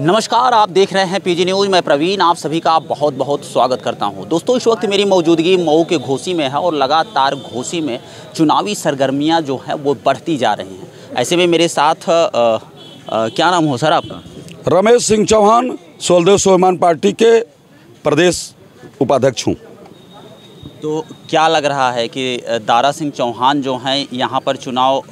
नमस्कार, आप देख रहे हैं पीजी न्यूज़। मैं प्रवीण, आप सभी का बहुत बहुत स्वागत करता हूं। दोस्तों, इस वक्त मेरी मौजूदगी मऊ के घोसी में है और लगातार घोसी में चुनावी सरगर्मियां जो हैं वो बढ़ती जा रही हैं। ऐसे में मेरे साथ क्या नाम हो सर आपका? रमेश सिंह चौहान, सोलदेव सोमान पार्टी के प्रदेश उपाध्यक्ष हूँ। तो क्या लग रहा है कि दारा सिंह चौहान जो हैं यहाँ पर चुनाव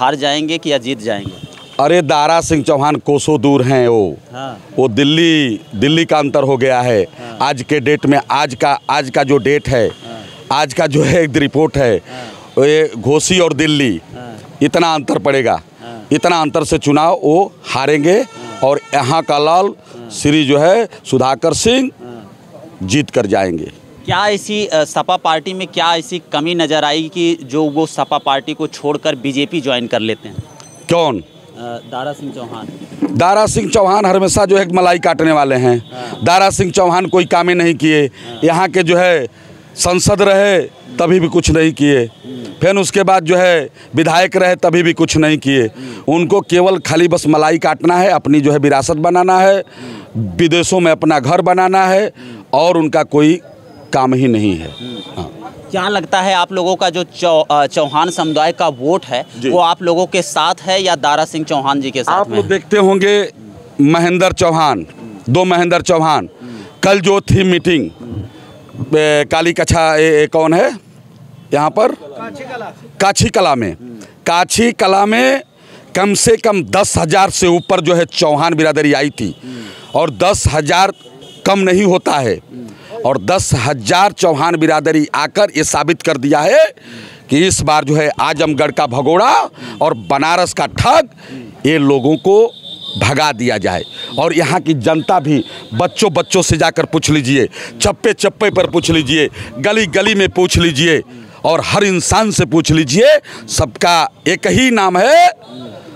हार जाएंगे कि या जीत जाएंगे? अरे दारा सिंह चौहान कोसों दूर हैं वो। हाँ। वो दिल्ली का अंतर हो गया है। हाँ। आज के डेट में आज का जो डेट है। हाँ। आज का जो है एक रिपोर्ट है। हाँ। ये घोसी और दिल्ली। हाँ। इतना अंतर पड़ेगा। हाँ। इतना अंतर से चुनाव वो हारेंगे। हाँ। और यहाँ का लाल श्री जो है सुधाकर सिंह। हाँ। जीत कर जाएंगे। क्या ऐसी सपा पार्टी में क्या ऐसी कमी नज़र आई कि जो वो सपा पार्टी को छोड़कर बीजेपी ज्वाइन कर लेते हैं? कौन? दारा सिंह चौहान हमेशा जो है मलाई काटने वाले हैं। दारा सिंह चौहान कोई कामें नहीं किए, यहाँ के जो है संसद रहे तभी भी कुछ नहीं किए, फिर उसके बाद जो है विधायक रहे तभी भी कुछ नहीं किए। उनको केवल खाली बस मलाई काटना है, अपनी जो है विरासत बनाना है, विदेशों में अपना घर बनाना है और उनका कोई काम ही नहीं है। हाँ। क्या लगता है आप लोगों का जो चौहान समुदाय का वोट है वो आप लोगों के साथ है या दारा सिंह चौहान जी के साथ? आप लोग देखते होंगे दो महेंद्र चौहान कल जो थी मीटिंग काली कछा कौन है यहाँ पर काछी कला में कम से कम 10,000 से ऊपर जो है चौहान बिरादरी आई थी और 10,000 कम नहीं होता है और 10,000 चौहान बिरादरी आकर ये साबित कर दिया है कि इस बार जो है आजमगढ़ का भगोड़ा और बनारस का ठग ये लोगों को भगा दिया जाए। और यहाँ की जनता भी बच्चों से जाकर पूछ लीजिए, चप्पे पर पूछ लीजिए, गली में पूछ लीजिए और हर इंसान से पूछ लीजिए, सबका एक ही नाम है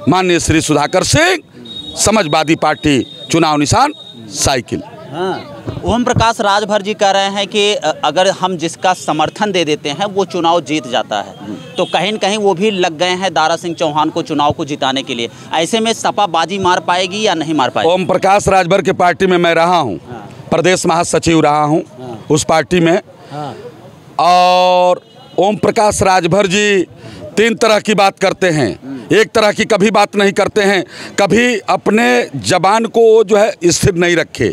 माननीय श्री सुधाकर सिंह, समाजवादी पार्टी, चुनाव निशान साइकिल। हाँ। ओम प्रकाश राजभर जी कह रहे हैं कि अगर हम जिसका समर्थन दे देते हैं वो चुनाव जीत जाता है, तो कहीं न कहीं वो भी लग गए हैं दारा सिंह चौहान को चुनाव को जिताने के लिए। ऐसे में सपा बाजी मार पाएगी या नहीं मार पाएगी? ओम प्रकाश राजभर के पार्टी में मैं रहा हूँ। हाँ। प्रदेश महासचिव रहा हूँ। हाँ। उस पार्टी में। हाँ। और ओम प्रकाश राजभर जी 3 तरह की बात करते हैं, एक तरह की कभी बात नहीं करते हैं। कभी अपने जबान को जो है स्थिर नहीं रखे,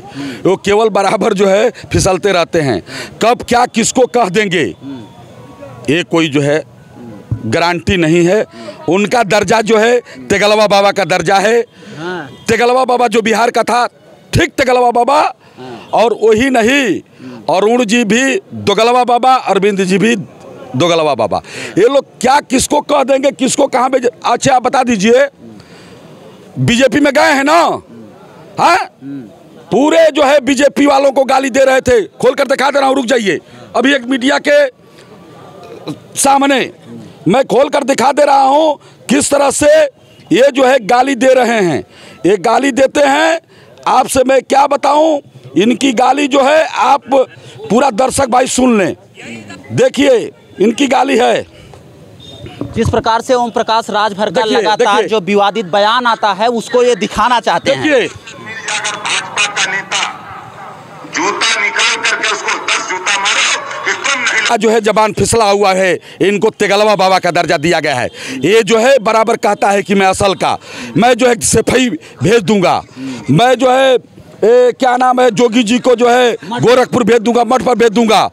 वो केवल बराबर जो है फिसलते रहते हैं, कब क्या किसको कह देंगे ये कोई जो है गारंटी नहीं है। उनका दर्जा जो है तेगलवा बाबा का दर्जा है। तेगलवा बाबा जो बिहार का था, ठीक तेगलवा बाबा, और वही नहीं अरुण जी भी दोगलवा बाबा, अरविंद जी भी दोगलवा बाबा। ये लोग क्या किसको कह देंगे, किसको कहाँ भेज। अच्छा आप बता दीजिए, बीजेपी में गए हैं ना? हाँ, पूरे जो है बीजेपी वालों को गाली दे रहे थे, खोल कर दिखा दे रहा हूँ, रुक जाइए, अभी एक मीडिया के सामने मैं खोल कर दिखा दे रहा हूँ किस तरह से ये जो है गाली दे रहे हैं। ये गाली देते हैं, आपसे मैं क्या बताऊँ, इनकी गाली जो है आप पूरा दर्शक भाई सुन लें, देखिए इनकी गाली है। जिस प्रकार से ओम प्रकाश राजभर का लगातार जो विवादित बयान आता है उसको ये दिखाना चाहते हैं। भाजपा का नेता जूता निकाल करके उसको 10 जूता मारो, जो है जबान फिसला हुआ है, इनको तेगलवा बाबा का दर्जा दिया गया है। ये जो है बराबर कहता है कि मैं असल का, मैं जो है सफाई भेज दूंगा, मैं जो है क्या नाम है जोगी जी को जो है गोरखपुर भेज दूंगा, मठ पर भेज दूंगा।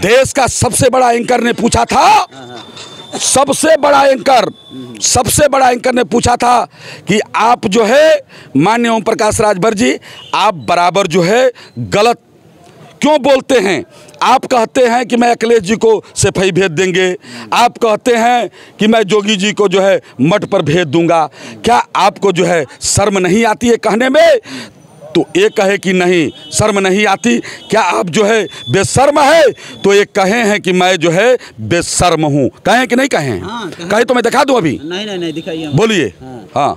देश का सबसे बड़ा एंकर ने पूछा था, सबसे बड़ा एंकर ने पूछा था कि आप जो है माननीय ओम प्रकाश राजभर जी आप बराबर जो है गलत क्यों बोलते हैं? आप कहते हैं कि मैं अखिलेश जी को सफाई भेज देंगे, आप कहते हैं कि मैं जोगी जी को जो है मठ पर भेज दूंगा। क्या आपको जो है शर्म नहीं आती है कहने में? तो एक कहे कि नहीं शर्म नहीं आती, क्या आप जो है बेशर्म है? तो एक कहे हैं कि मैं जो है बेशर्म हूँ, कहें कि नहीं कहें? हाँ, कहे तो मैं दिखा दूँ अभी। नहीं, दिखाइए, बोलिए। हाँ।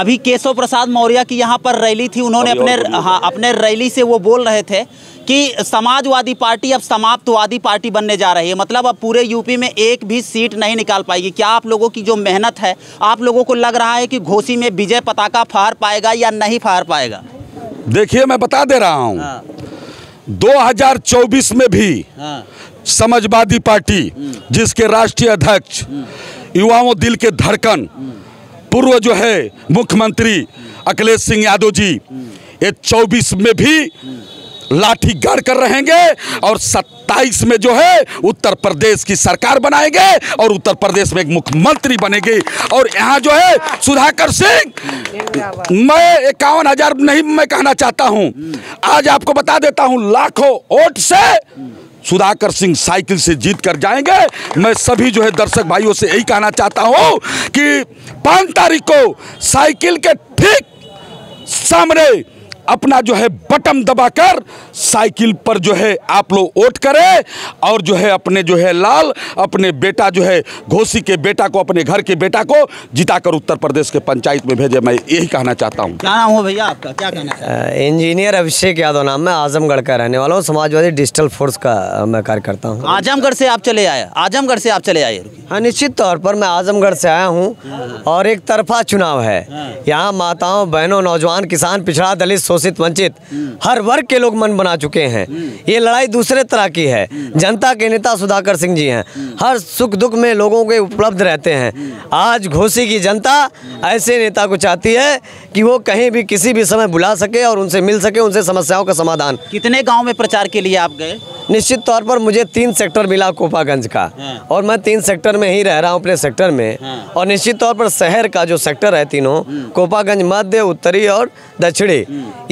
अभी केशव प्रसाद मौर्य की यहाँ पर रैली थी, उन्होंने अपने रैली से वो बोल रहे थे कि समाजवादी पार्टी अब समाप्तवादी पार्टी बनने जा रही है, मतलब अब पूरे यूपी में एक भी सीट नहीं निकाल पाएगी। क्या आप लोगों की जो मेहनत है, आप लोगों को लग रहा है कि घोसी में विजय पताका फहर पाएगा या नहीं फहर पाएगा? देखिए मैं बता दे रहा हूँ, 2024 में भी समाजवादी पार्टी जिसके राष्ट्रीय अध्यक्ष युवाओं दिल के धड़कन पूर्व जो है मुख्यमंत्री अखिलेश सिंह यादव जी, ये 24 में भी लाठी गाड़ कर रहेंगे और 27 में जो है उत्तर प्रदेश की सरकार बनाएंगे और उत्तर प्रदेश में एक मुख्यमंत्री बनेगी। और यहाँ जो है सुधाकर सिंह, मैं 51,000 नहीं, मैं कहना चाहता हूँ, आज आपको बता देता हूँ, लाखों वोट से सुधाकर सिंह साइकिल से जीत कर जाएंगे। मैं सभी जो है दर्शक भाइयों से यही कहना चाहता हूँ कि 5 तारीख को साइकिल के ठीक सामने अपना जो है बटन दबाकर साइकिल पर जो है आप लोग वोट करें और जो है अपने जो है लाल, अपने बेटा जो है घोसी के बेटा को, अपने घर के बेटा को जिताकर उत्तर प्रदेश के पंचायत में भेजे, मैं यही कहना चाहता हूँ। क्या नाम हो भैया आपका, क्या कहना है? इंजीनियर अभिषेक यादव नाम है, आजमगढ़ का रहने वाला हूँ, समाजवादी डिजिटल फोर्स का मैं कार्य करता हूँ। आजमगढ़ से आप चले आए, आजमगढ़ से आप चले आए? हाँ, निश्चित तौर पर मैं आजमगढ़ से आया हूँ और एक तरफा चुनाव है, यहाँ माताओं, बहनों, नौजवान, किसान, पिछड़ा, दलित, शोषित, वंचित हर वर्ग के लोग मन बना चुके हैं। ये लड़ाई दूसरे तरह की है। जनता के नेता सुधाकर सिंह जी हैं, हर सुख दुख में लोगों के उपलब्ध रहते हैं। आज घोसी की जनता ऐसे नेता को चाहती है कि वो कहीं भी किसी भी समय बुला सके और उनसे मिल सके, उनसे समस्याओं का समाधान। कितने गाँव में प्रचार के लिए आप गए? निश्चित तौर पर मुझे 3 सेक्टर मिला कोपागंज का, और मैं 3 सेक्टर में ही रह रहा हूँ अपने सेक्टर में, और निश्चित तौर पर शहर का जो सेक्टर है तीनों, कोपागंज मध्य, उत्तरी और दक्षिणी,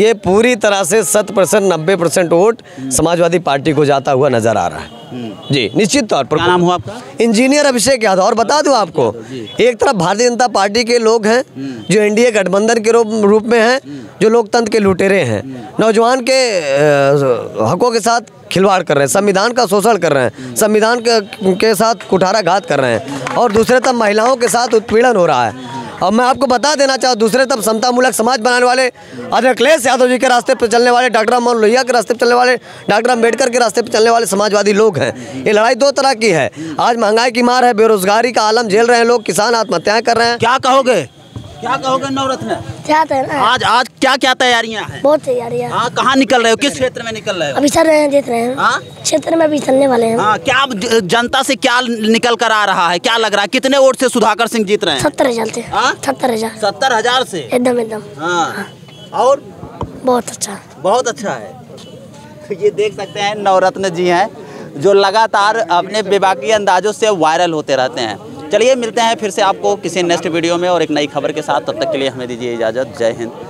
ये पूरी तरह से 70% 90% वोट समाजवादी पार्टी को जाता हुआ नजर आ रहा है जी, निश्चित तौर पर। क्या नाम हुआ आपका? इंजीनियर अभिषेक यादव। और बता दूं आपको, एक तरफ भारतीय जनता पार्टी के लोग हैं जो एनडीए गठबंधन के रूप में हैं, जो लोकतंत्र के लुटेरे हैं, नौजवान के हकों के साथ खिलवाड़ कर रहे हैं, संविधान का शोषण कर रहे हैं, संविधान के साथ कुठाराघात कर रहे हैं, और दूसरे तरफ महिलाओं के साथ उत्पीड़न हो रहा है। और मैं आपको बता देना चाहूँ, दूसरे तरफ समतामूलक समाज बनाने वाले अखिलेश यादव जी के रास्ते पर चलने वाले, डॉ अमोह लोहिया के रास्ते पर चलने वाले, डॉ अम्बेडकर के रास्ते पर चलने वाले समाजवादी लोग हैं। ये लड़ाई दो तरह की है। आज महंगाई की मार है, बेरोजगारी का आलम झेल रहे हैं लोग, किसान आत्महत्याएं कर रहे हैं। क्या कहोगे, क्या कहोगे नवरत्न? क्या आज आज क्या क्या तैयारियाँ हैं? बहुत तैयारियाँ। हाँ, कहाँ निकल रहे हो, किस क्षेत्र में निकल रहे हो? अभी चल रहे हैं, देख रहे हैं क्षेत्र में अभी चलने वाले हैं। हाँ, क्या जनता से क्या निकल कर आ रहा है, क्या लग रहा है, कितने वोट से सुधाकर सिंह जीत रहे हैं? 70,000 से। 70,000? 70,000 से एकदम एकदम। हाँ, और बहुत अच्छा, बहुत अच्छा है। तो ये देख सकते हैं नवरत्न जी हैं जो लगातार अपने बेबाकी अंदाजों से वायरल होते रहते हैं। चलिए मिलते हैं फिर से आपको किसी नेक्स्ट वीडियो में और एक नई खबर के साथ, तब तक के लिए हमें दीजिए इजाज़त। जय हिंद।